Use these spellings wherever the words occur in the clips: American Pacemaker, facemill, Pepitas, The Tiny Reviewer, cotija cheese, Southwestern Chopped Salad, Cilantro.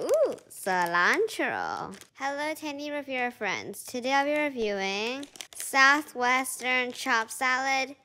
Ooh, cilantro. Hello, Tiny Reviewer friends. Today I'll be reviewing Southwestern Chopped Salad,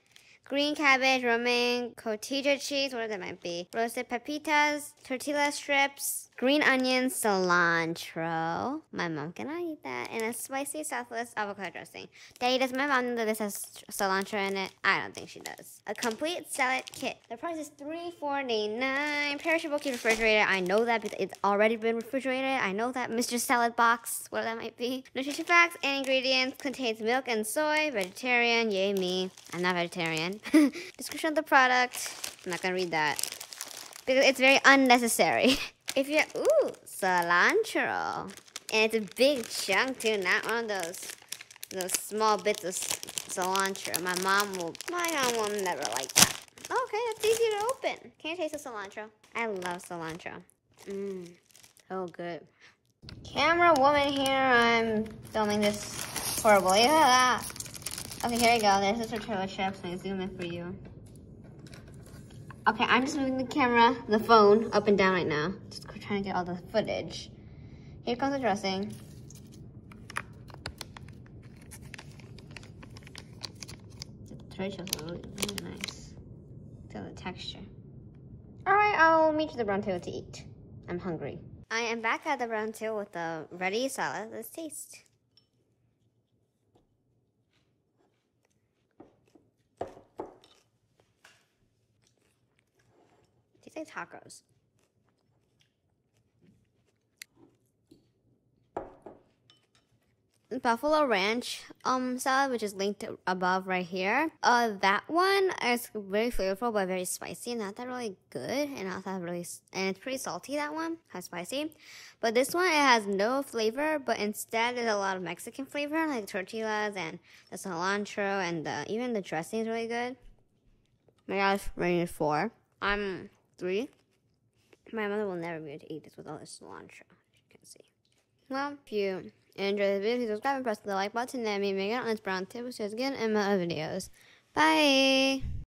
green cabbage, romaine, cotija cheese, whatever that might be, roasted pepitas, tortilla strips, green onion, cilantro. My mom cannot eat that. And a spicy Southwest avocado dressing. Daddy, does my mom know that this has cilantro in it? I don't think she does. A complete salad kit. The price is $3.49. Perishable, keep refrigerated. I know that because it's already been refrigerated. I know that. Mr. Salad Box, whatever that might be. Nutrition facts and ingredients. Contains milk and soy. Vegetarian. Yay me. I'm not vegetarian. Description of the product. I'm not gonna read that because it's very unnecessary. If you ooh, cilantro, and it's a big chunk too, not one of those small bits of cilantro. My mom will never like that. Okay, that's easy to open. Can you taste the cilantro? I love cilantro. Oh good. Camera woman here. I'm filming this horrible. Yeah. Okay, here we go. There's the tortilla chips. I zoom in for you. Okay, I'm just moving the camera, the phone, up and down right now. Just trying to get all the footage. Here comes the dressing. The tortilla chips are really nice. Feel the texture. All right, I'll meet you at the brown table to eat. I'm hungry. I am back at the brown table with the ready salad. Let's taste. Tacos. Buffalo ranch salad, which is linked above right here. That one is very flavorful but very spicy. Not that really good, and also really, and it's pretty salty. That one has spicy, but this one it has no flavor. But instead, there's a lot of Mexican flavor, like tortillas and the cilantro, and even the dressing is really good. My God, rated 4. I'm 3. My mother will never be able to eat this with all this cilantro, as you can see. Well, if you enjoyed this video, please subscribe and press the like button. That made me get on this brown table so you guys get in my other videos. Bye!